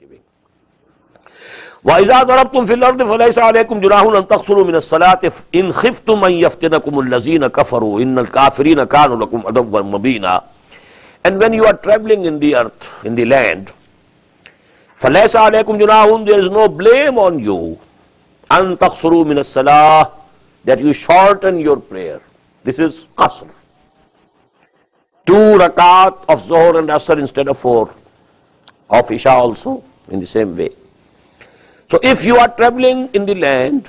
giving. وَإِذَا ضَرَبْتُمْ فِي الْأَرْضِ فَلَيْسَ عَلَيْكُمْ جُنَاحٌ أَنْ تَقْصُرُوا مِنَ الصَّلَاةِ إِنْ خِفْتُمْ أَنْ يَفْتِنَكُمُ الَّذِينَ كَفَرُوا إِنَّ الْكَافِرِينَ كَانُوا لَكُمْ عَدُوًّا مُبِينًا. And when you are traveling in the earth, in the land, فَلَيْسَ عَلَيْكُمْ جُنَاحٌ, there is no blame on you, أَنْ تَقْصُرُوا مِنَ الصَّلَاةِ, that you shorten your prayer. This is qasr. 2 rakat of Zohr and Asr instead of 4, of Isha also in the same way. So if you are traveling in the land,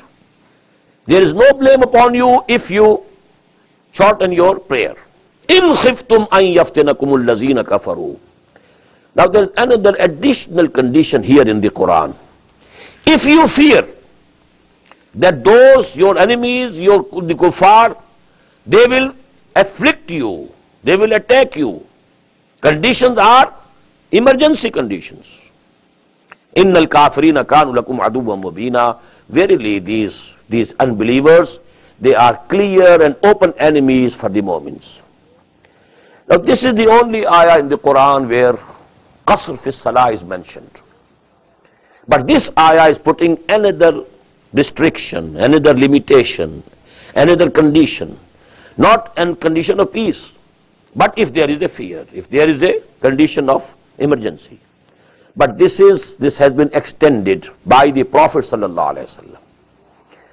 there is no blame upon you if you shorten your prayer. In khiftum an yaftinakumul lazina kafaru. Now there is another additional condition here in the Quran. If you fear that those, your enemies, the kuffar, they will afflict you, they will attack you. Conditions are emergency conditions. Innal kafirina kanu lakum aduwwan mubina. Verily these unbelievers, they are clear and open enemies for the momins. Now this is the only ayah in the Quran where qasr fi salah is mentioned. But this ayah is putting another restriction, another limitation, another condition. Not a condition of peace, but if there is a fear, if there is a condition of emergency. But this has been extended by the Prophet sallallahu alaihi wasallam.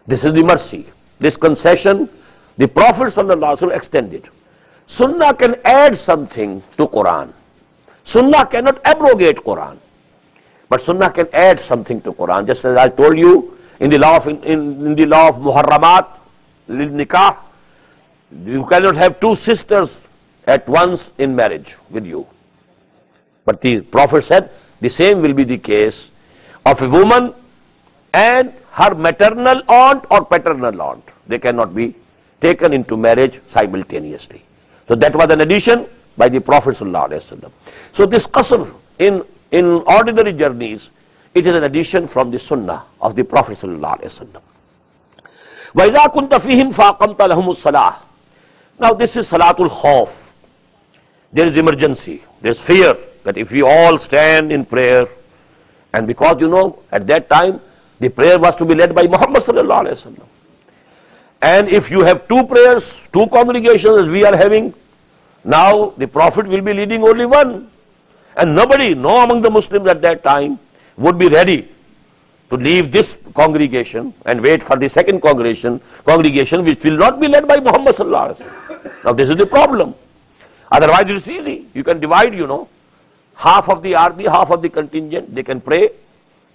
This is the mercy, this concession the Prophet sallallahu alaihi wasallam extended. Sunnah can add something to Quran. Sunnah cannot abrogate Quran, but Sunnah can add something to Quran. Just as I told you in the law of in the law of muharramat lil nikah, you cannot have 2 sisters at once in marriage with you. But the Prophet said the same will be the case of a woman and her maternal aunt or paternal aunt. They cannot be taken into marriage simultaneously. So that was an addition by the Prophet sallallahu alaihi wasallam. So this qasr in ordinary journeys, it is an addition from the sunnah of the Prophet sallallahu alaihi wasallam. وَإِذَا كُنْتَ فِيهِمْ فَاقَمْتَ لَهُمُ الصَّلَاةِ. Now this is Salatul Khawf. There is emergency, there is fear that if we all stand in prayer, and because you know at that time the prayer was to be led by Muhammad sallallahu alaihi wasallam, and if you have 2 prayers, 2 congregations as we are having, now the Prophet will be leading only one, and nobody, no among the Muslims at that time would be ready to leave this congregation and wait for the second congregation which will not be led by Muhammad sallallahu alaihi wasallam. Now this is the problem. Otherwise it is easy, you can divide, you know, half of the army, half of the contingent, they can pray,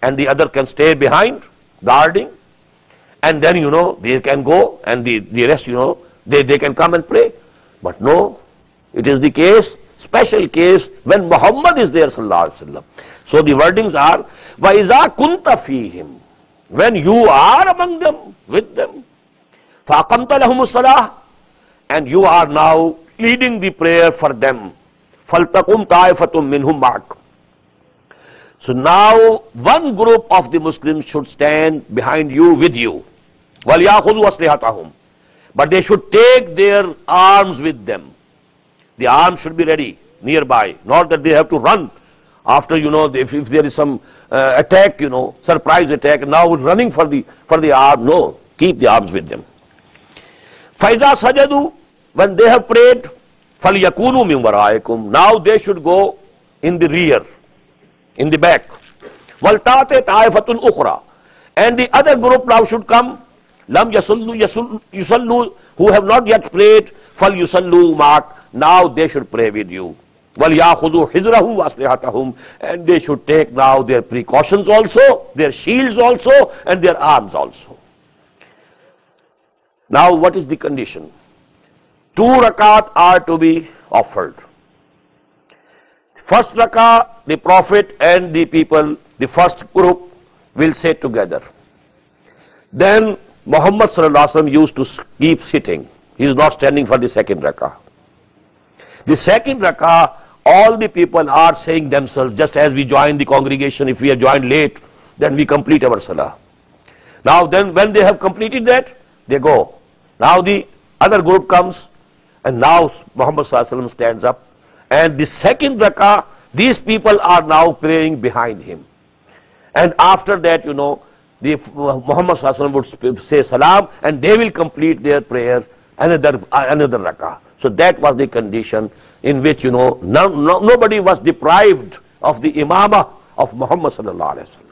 and the other can stay behind guarding, and then, you know, they can go, and the rest, you know, they can come and pray. But no, it is the case, special case, when Muhammad is there sallallahu alaihi wasallam. So the wordings are وَإِذَا كُنْتَ فِيهِمْ, when you are among them, with them, فَأَقَمْتَ لَهُمُ الصَّلَاةِ, and you are now leading the prayer for them, فَلْتَقُمْ طَائِفَةٌ مِّنْهُمْ مَعَكَ. So now one group of the Muslims should stand behind you, with you. وَلْيَأْخُذُوا أَسْلِحَتَهُمْ, but they should take their arms with them. The arms should be ready, nearby, not that they have to run after, you know, if there is some attack, you know, surprise attack, now running for the arm. No, keep the arms with them. فَإِذَا سَجَدُوا, when they have prayed, فَلْيَكُونُوا مِنْ وَرَائِكُمْ, now they should go in the rear, in the back. وَلْتَعْتَ طَائِفَةٌ أُخْرَى, and the other group now should come, لَمْ يُسَلُّوا, who have not yet prayed, فَلْيُسَلُّوا مَعَكَ, now they should pray with you. وَلْيَأْخُذُوا حِذْرَهُمْ وَأَسْلِحَتَهُمْ, and they should take now their precautions also, their shields also, and their arms also. Now what is the condition? 2 rakat are to be offered. First rakah, the Prophet and the people, the first group will sit together. Then Muhammad sallallahu alaihi wasallam used to keep sitting. He is not standing for the second rakah. The second rakah, all the people are saying themselves, just as we join the congregation, if we are joined late, then we complete our salah. Now then when they have completed that, they go. Now the other group comes, and now Muhammad sallallahu alaihi wasallam stands up, and the second rakah, these people are now praying behind him. And after that, you know, the Muhammad Sallallahu Alaihi Wasallam would say salam, and they will complete their prayer, another rakah. So that was the condition in which, you know, nobody was deprived of the imama of Muhammad Sallallahu Alaihi Wasallam.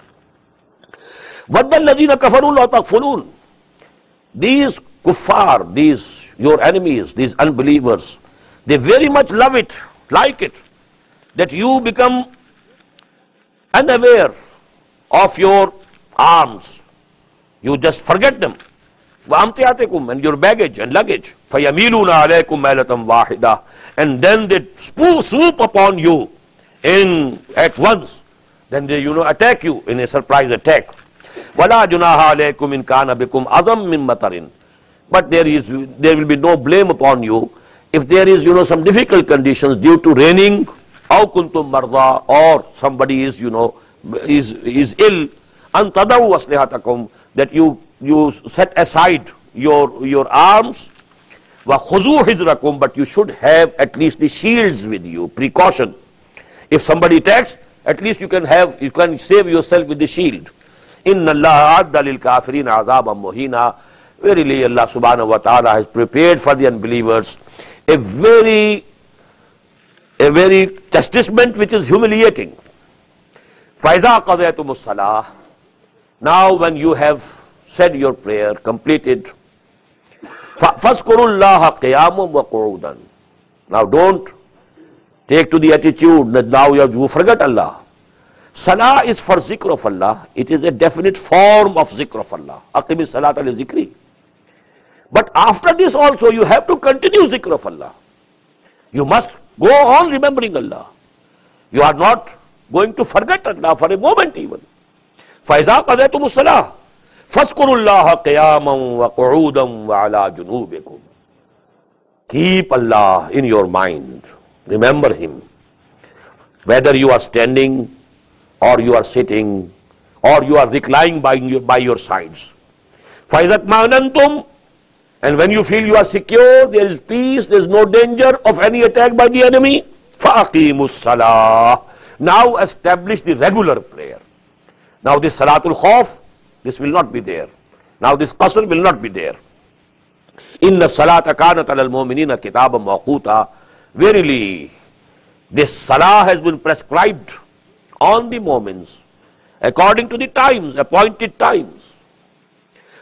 وَالَّذِينَ كَفَرُوا لَا تَغْفُلُونَ. These kuffar, these your enemies, these unbelievers, they very much love it, like it, that you become unaware of your arms. You just forget them. And your baggage and luggage. And then they swoop upon you at once. Then they, you know, attack you in a surprise attack. But there will be no blame upon you if there is, you know, some difficult conditions due to raining, or somebody is, you know, is ill, that you set aside your arms, but you should have at least the shields with you, precaution. If somebody attacks, at least you can save yourself with the shield. Inna Allah adda lil kafirin azaban muhina. Verily Allah subhanahu wa ta'ala has prepared for the unbelievers a very chastisement which is humiliating. فَإِذَا قَضَيْتُمُ الصَّلَاةَ. Now when you have said your prayer, completed, فَاذْكُرُوا اللَّهَ قِيَامًا وَقُعُودًا. Now don't take to the attitude that now you forget Allah. Salah is for zikr of Allah. It is a definite form of zikr of Allah. Aqim as-salat al-zikri. But after this also you have to continue zikr of Allah. You must go on remembering Allah. You are not going to forget Allah for a moment even. فَإِذَا قَضَيْتُمُ الصَّلَاةَ فَاذْكُرُوا اللَّهَ قِيَامًا وَقُعُودًا وَعَلَى جُنُوبِكُمْ. Keep Allah in your mind. Remember Him. Whether you are standing, or you are sitting, or you are reclining by your sides. فَإِذَا اطْمَأْنَنْتُمْ. And when you feel you are secure, there is peace, there is no danger of any attack by the enemy. فَأَقِيمُوا الصَّلَاةَ. Now establish the regular prayer. Now this Salatul Khawf, this will not be there. Now this qasr will not be there. إِنَّ الصَّلَاةَ كَانَتْ عَلَى الْمُؤْمِنِينَ كِتَابًا مَّوْقُوتًا. Verily, this salah has been prescribed on the momins, according to the times, appointed times.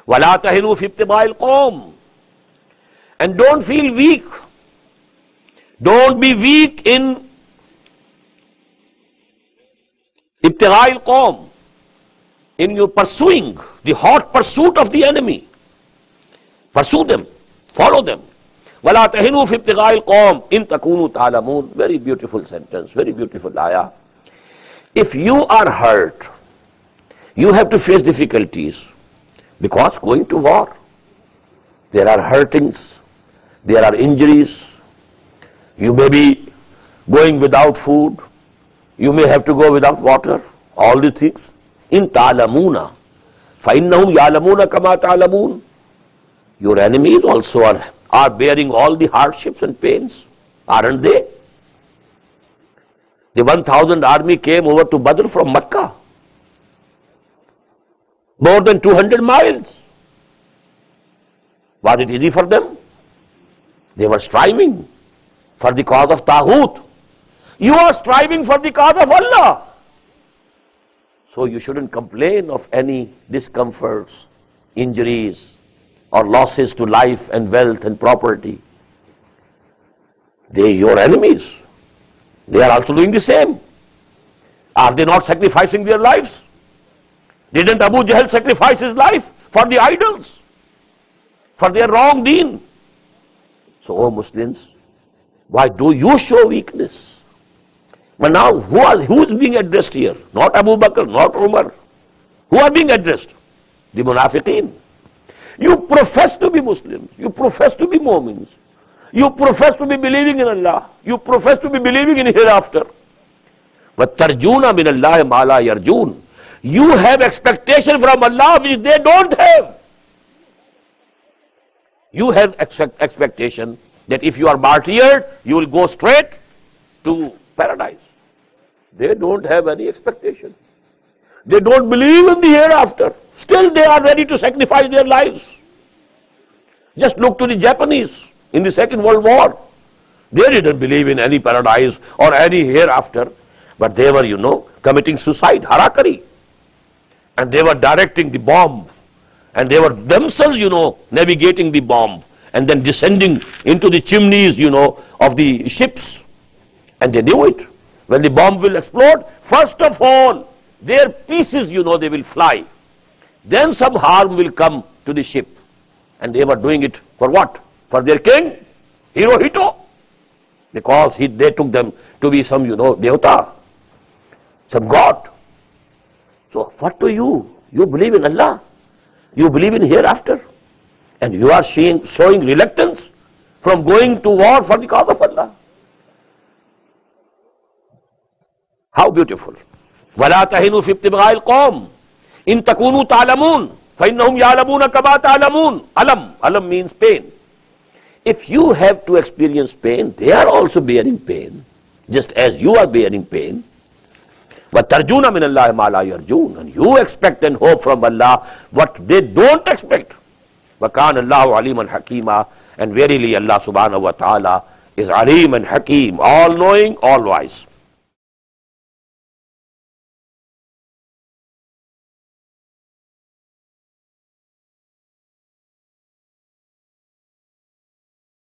Wala tahinu fi ibtigha il qawmi. And don't feel weak. Don't be weak in ibtigha il qawmi, in your pursuing, the hot pursuit of the enemy. Pursue them, follow them. Wala tahinu fi ibtigha il qawmi in takunu ta'lamun. Very beautiful sentence, very beautiful ayah. If you are hurt, you have to face difficulties, because going to war, there are hurtings, there are injuries, you may be going without food, you may have to go without water, all these things. In ta'lamuna, فَإِنَّهُمْ يَعْلَمُونَ كَمَا تَعْلَمُونَ. Your enemies also are bearing all the hardships and pains, aren't they? The 1,000 army came over to Badr from Makkah. More than 200 miles. Was it easy for them? They were striving for the cause of Taghut. You are striving for the cause of Allah. So you shouldn't complain of any discomforts, injuries, or losses to life and wealth and property. They are your enemies. They are also doing the same. Are they not sacrificing their lives? Didn't Abu Jahl sacrifice his life for the idols, for their wrong deen? So, oh Muslims, why do you show weakness? But now, who is being addressed here? Not Abu Bakr, not Umar. Who are being addressed? The Munafiqeen. You profess to be Muslims. You profess to be momins. You profess to be believing in Allah. You profess to be believing in hereafter. But Tarjuna minallahi mala yarjun. You have expectation from Allah which they don't have. You have expectation that if you are martyred, you will go straight to paradise. They don't have any expectation. They don't believe in the hereafter. Still they are ready to sacrifice their lives. Just look to the Japanese in the Second World War. They didn't believe in any paradise or any hereafter, but they were, you know, committing suicide, harakari. And they were directing the bomb. And they were themselves, you know, navigating the bomb and then descending into the chimneys, you know, of the ships. And they knew it. When the bomb will explode, first of all, their pieces, you know, they will fly. Then some harm will come to the ship. And they were doing it for what? For their king, Hirohito. Because they took them to be some, you know, devata, some god. So what do you? You believe in Allah. You believe in hereafter. And you are showing reluctance from going to war for the cause of Allah. How beautiful. Wala tahinu fi ibtigha il qawmi in takunu ta'lamun fa innahum ya'lamuna kama ta'lamun. Alam means pain. If you have to experience pain, they are also bearing pain, just as you are bearing pain. But Tarjuna minallahi mala yarjun, and you expect and hope from Allah what they don't expect. Wakana Allahu aliman hakima, and verily Allah subhanahu wa ta'ala is alim and hakim, all knowing, all wise.